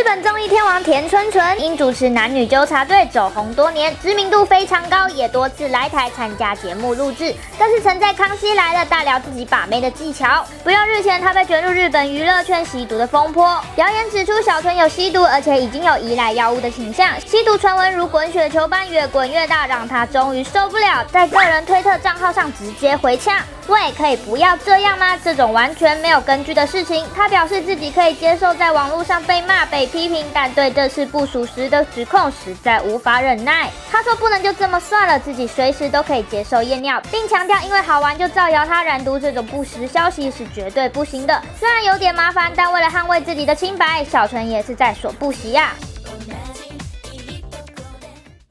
日本综艺天王田村纯因主持《男女纠察队》走红多年，知名度非常高，也多次来台参加节目录制，更是曾在《康熙来了》大聊自己把妹的技巧。不要日前他被卷入日本娱乐圈吸毒的风波，谣言指出小纯有吸毒，而且已经有依赖药物的倾向。吸毒传闻如滚雪球般越滚越大，让他终于受不了，在个人推特账号上直接回呛：“喂，可以不要这样吗？这种完全没有根据的事情。”他表示自己可以接受在网络上被骂、被批评，但对这次不属实的指控实在无法忍耐。他说不能就这么算了，自己随时都可以接受验尿，并强调因为好玩就造谣他染毒这种不实消息是绝对不行的。虽然有点麻烦，但为了捍卫自己的清白，小纯也是在所不惜啊。